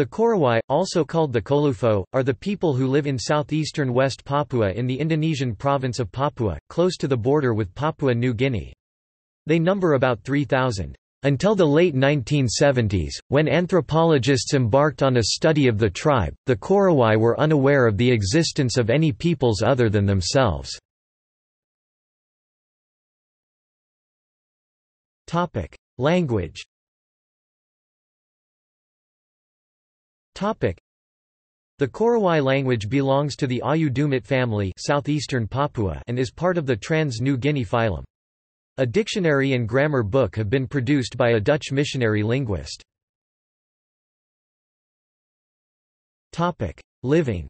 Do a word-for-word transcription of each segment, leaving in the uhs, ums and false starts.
The Korowai, also called the Kolufo, are the people who live in southeastern West Papua in the Indonesian province of Papua, close to the border with Papua New Guinea. They number about three thousand. Until the late nineteen seventies, when anthropologists embarked on a study of the tribe, the Korowai were unaware of the existence of any peoples other than themselves. Language. The Korowai language belongs to the Ayu-Dumit family, southeastern Papua, and is part of the Trans-New Guinea phylum. A dictionary and grammar book have been produced by a Dutch missionary linguist. Living.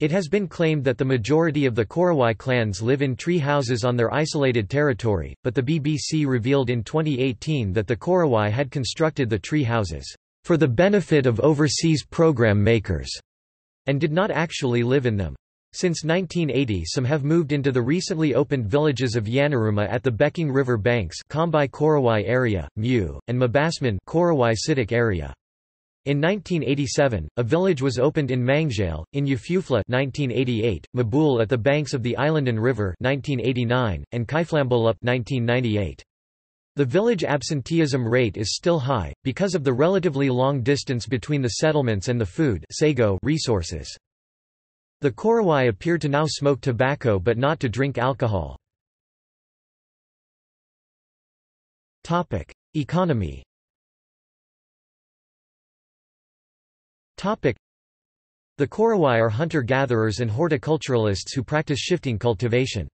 It has been claimed that the majority of the Korowai clans live in tree houses on their isolated territory, but the B B C revealed in twenty eighteen that the Korowai had constructed the tree houses for the benefit of overseas program makers and did not actually live in them. Since nineteen eighty, some have moved into the recently opened villages of Yanaruma at the Becking River banks, Kambai Korowai area, Mew, and Mabasman Korowai Cidic area. In nineteen eighty-seven, a village was opened in Mangjail, in Yufufla nineteen eighty-eight, Mabul at the banks of the Islandan River nineteen eighty-nine, and Kaiflambolup nineteen ninety-eight. The village absenteeism rate is still high because of the relatively long distance between the settlements and the food resources. The Korowai appear to now smoke tobacco but not to drink alcohol. Economy. The Korowai are hunter-gatherers and horticulturalists who practice shifting cultivation.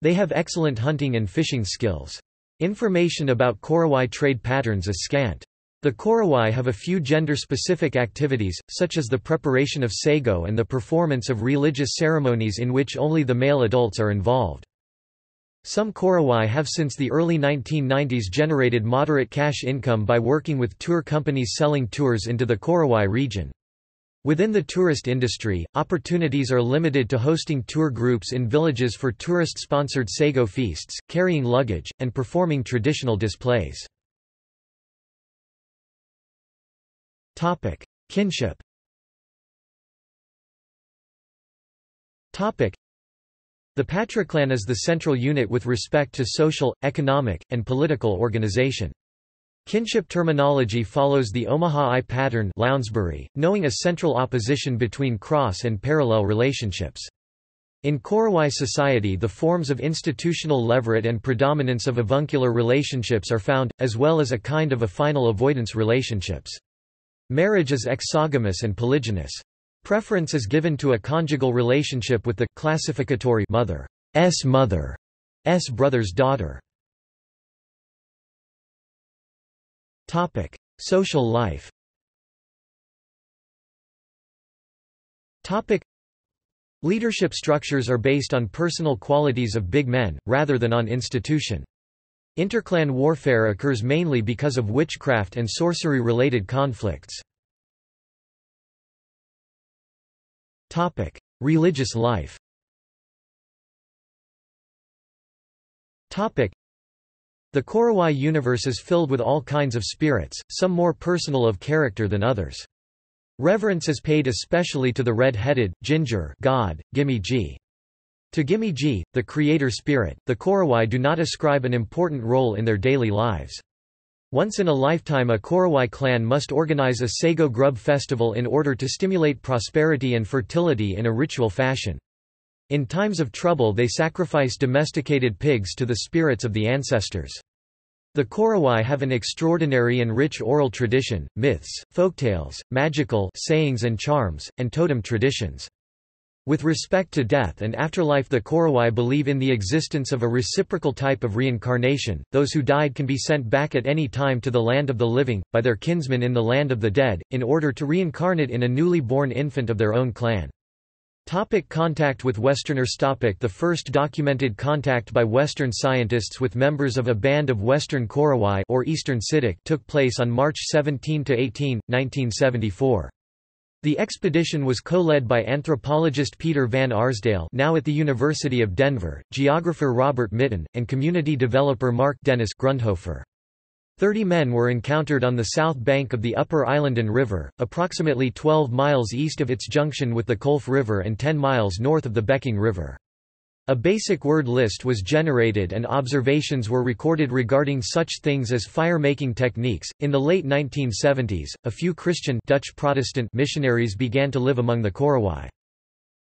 They have excellent hunting and fishing skills. Information about Korowai trade patterns is scant. The Korowai have a few gender-specific activities, such as the preparation of sago and the performance of religious ceremonies in which only the male adults are involved. Some Korowai have since the early nineteen nineties generated moderate cash income by working with tour companies selling tours into the Korowai region. Within the tourist industry, opportunities are limited to hosting tour groups in villages for tourist-sponsored sago feasts, carrying luggage, and performing traditional displays. Topic: Kinship. Topic: The patriclan is the central unit with respect to social, economic, and political organization. Kinship terminology follows the Omaha-I pattern, Lounsbury, knowing a central opposition between cross and parallel relationships. In Korowai society, the forms of institutional leveret and predominance of avuncular relationships are found, as well as a kind of affinal avoidance relationships. Marriage is exogamous and polygynous. Preference is given to a conjugal relationship with the classificatory mother's mother's brother's daughter. Topic: Social life. Topic: Leadership structures are based on personal qualities of big men rather than on institution. Interclan warfare occurs mainly because of witchcraft and sorcery-related conflicts. Topic: Religious life. Topic: The Korowai universe is filled with all kinds of spirits, some more personal of character than others. Reverence is paid especially to the red-headed ginger god, Gimigi. To Gimigi, the creator spirit, the Korowai do not ascribe an important role in their daily lives. Once in a lifetime, a Korowai clan must organize a sago grub festival in order to stimulate prosperity and fertility in a ritual fashion. In times of trouble, they sacrifice domesticated pigs to the spirits of the ancestors. The Korowai have an extraordinary and rich oral tradition, myths, folktales, magical sayings and charms, and totem traditions. With respect to death and afterlife, the Korowai believe in the existence of a reciprocal type of reincarnation. Those who died can be sent back at any time to the land of the living, by their kinsmen in the land of the dead, in order to reincarnate in a newly born infant of their own clan. Topic: Contact with Westerners. Topic: The first documented contact by Western scientists with members of a band of Western Korowai or Eastern Sidik took place on March seventeenth to eighteenth, nineteen seventy-four. The expedition was co-led by anthropologist Peter Van Arsdale, now at the University of Denver, geographer Robert Mitten, and community developer Mark Dennis Grundhofer. Thirty men were encountered on the south bank of the upper Islandan River, approximately twelve miles east of its junction with the Kolf River and ten miles north of the Becking River. A basic word list was generated and observations were recorded regarding such things as fire-making techniques. In the late nineteen seventies, a few Christian Dutch Protestant missionaries began to live among the Korowai.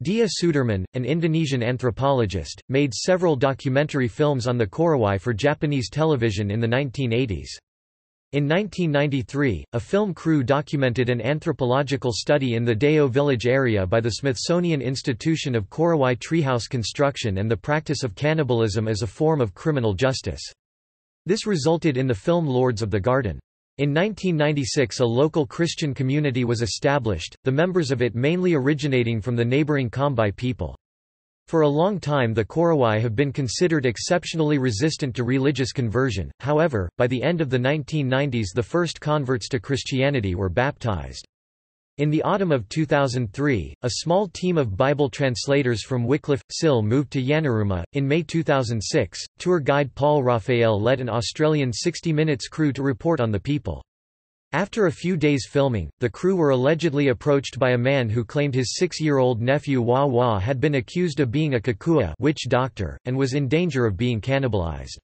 Dia Suderman, an Indonesian anthropologist, made several documentary films on the Korowai for Japanese television in the nineteen eighties. In nineteen ninety-three, a film crew documented an anthropological study in the Deo village area by the Smithsonian Institution of Korowai treehouse construction and the practice of cannibalism as a form of criminal justice. This resulted in the film Lords of the Garden. In nineteen ninety-six, a local Christian community was established, the members of it mainly originating from the neighboring Kambai people. For a long time the Korowai have been considered exceptionally resistant to religious conversion, however, by the end of the nineteen nineties the first converts to Christianity were baptized. In the autumn of two thousand three, a small team of Bible translators from Wycliffe, S I L moved to Yanaruma. In May two thousand six, tour guide Paul Raphael led an Australian sixty minutes crew to report on the people. After a few days filming, the crew were allegedly approached by a man who claimed his six-year-old nephew Wawa had been accused of being a Kakua witch doctor, and was in danger of being cannibalized.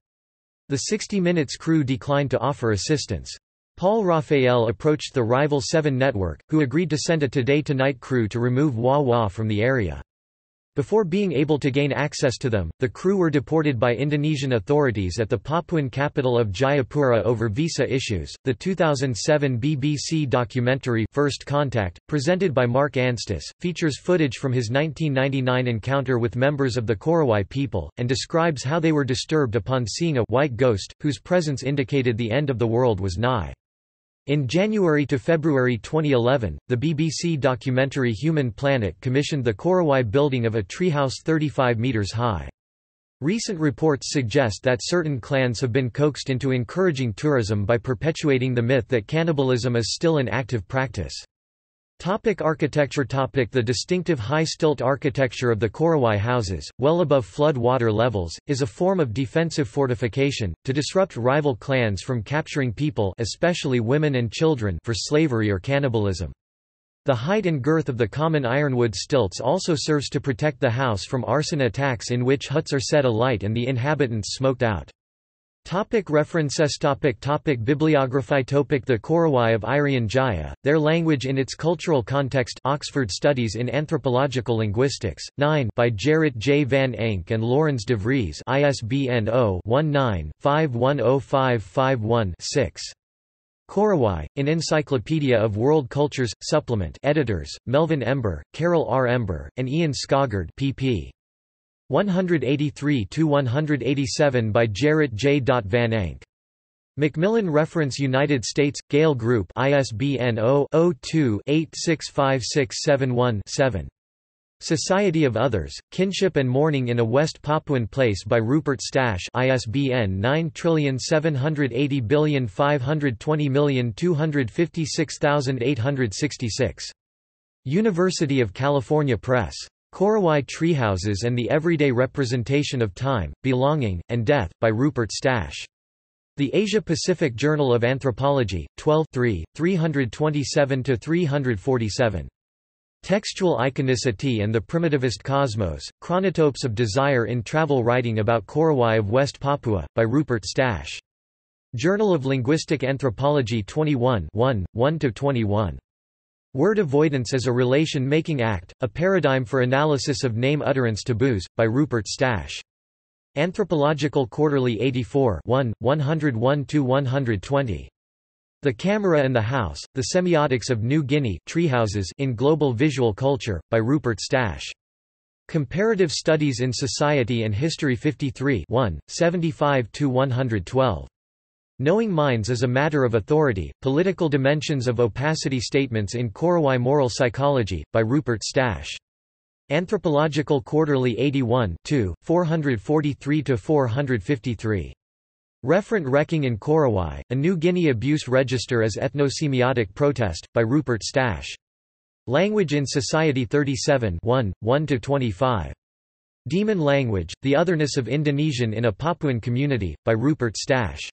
The sixty minutes crew declined to offer assistance. Paul Raphael approached the rival Seven Network, who agreed to send a Today Tonight crew to remove Wawa from the area. Before being able to gain access to them, the crew were deported by Indonesian authorities at the Papuan capital of Jayapura over visa issues. The two thousand seven B B C documentary First Contact, presented by Mark Anstis, features footage from his nineteen ninety-nine encounter with members of the Korowai people, and describes how they were disturbed upon seeing a white ghost, whose presence indicated the end of the world was nigh. In January to February twenty eleven, the B B C documentary Human Planet commissioned the Korowai building of a treehouse thirty-five meters high. Recent reports suggest that certain clans have been coaxed into encouraging tourism by perpetuating the myth that cannibalism is still an active practice. Topic architecture. Topic the distinctive high-stilt architecture of the Korowai houses, well above flood water levels, is a form of defensive fortification, to disrupt rival clans from capturing people, especially women and children, for slavery or cannibalism. The height and girth of the common ironwood stilts also serves to protect the house from arson attacks in which huts are set alight and the inhabitants smoked out. Topic references. Topic topic bibliography. Topic the Korowai of Irian Jaya, Their Language in Its Cultural Context, Oxford Studies in Anthropological Linguistics, nine, by Gerrit J. van Enk and Laurens de Vries, I S B N zero one nine five one zero five five one six. Korowai, An Encyclopedia of World Cultures, Supplement, editors, Melvin Ember, Carol R. Ember, and Ian Scoggard, pp. one eighty-three to one eighty-seven by Gerrit J. van Enk. Macmillan Reference United States, Gale Group, I S B N zero zero two eight six five six seven one seven. Society of Others, Kinship and Mourning in a West Papuan Place by Rupert Stasch, I S B N nine seven eight zero five two zero two five six eight six six. University of California Press. Korowai Treehouses and the Everyday Representation of Time, Belonging, and Death, by Rupert Stasch. The Asia-Pacific Journal of Anthropology, twelve, three twenty-seven to three forty-seven. Textual Iconicity and the Primitivist Cosmos, Chronotopes of Desire in Travel Writing about Korowai of West Papua, by Rupert Stasch. Journal of Linguistic Anthropology twenty-one, one, one to twenty-one. Word Avoidance as a Relation-Making Act, A Paradigm for Analysis of Name Utterance Taboos, by Rupert Stasch. Anthropological Quarterly eighty-four one, one oh one to one twenty. The Camera and the House, The Semiotics of New Guinea Treehouses in Global Visual Culture, by Rupert Stasch. Comparative Studies in Society and History fifty-three one, seventy-five to one twelve. Knowing Minds as a Matter of Authority, Political Dimensions of Opacity Statements in Korowai Moral Psychology, by Rupert Stasch. Anthropological Quarterly eighty-one four forty-three to four fifty-three. Referent Wrecking in Korowai, A New Guinea Abuse Register as Ethnosemiotic Protest, by Rupert Stasch. Language in Society thirty-seven one, one to twenty-five. Demon Language, The Otherness of Indonesian in a Papuan Community, by Rupert Stasch.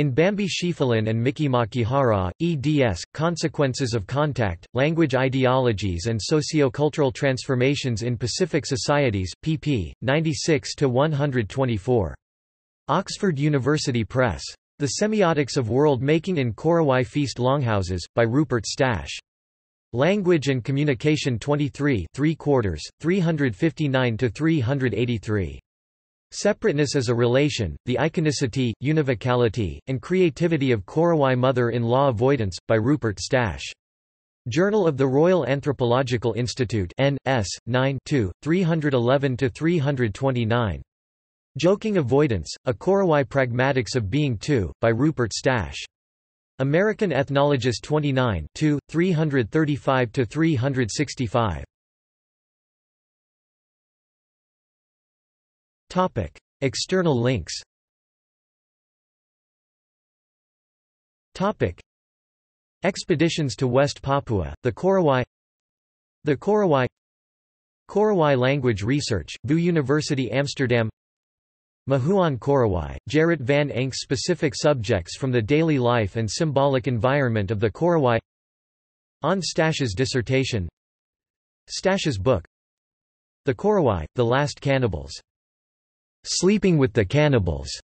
In Bambi Shifelin and Mikimakihara, eds. Consequences of Contact, Language Ideologies and Socio-Cultural Transformations in Pacific Societies, pp. ninety-six to one twenty-four. Oxford University Press. The Semiotics of World-Making in Korowai Feast Longhouses, by Rupert Stasch. Language and Communication twenty-three three quarters, three fifty-nine to three eighty-three. Separateness as a Relation, The Iconicity, Univocality, and Creativity of Korowai Mother-in-Law Avoidance, by Rupert Stasch. Journal of the Royal Anthropological Institute N S nine two, three eleven to three twenty-nine. Joking Avoidance, A Korowai Pragmatics of Being two, by Rupert Stasch. American Ethnologist twenty-nine two, three thirty-five to three sixty-five. Topic: External links. Topic: Expeditions to West Papua, the Korowai, the Korowai, Korowai Language Research, V U University Amsterdam, Mahuan Korowai, Gerrit van Enk's specific subjects from the daily life and symbolic environment of the Korowai. On Stasch's dissertation. Stasch's book, The Korowai, The Last Cannibals. Sleeping with the Cannibals,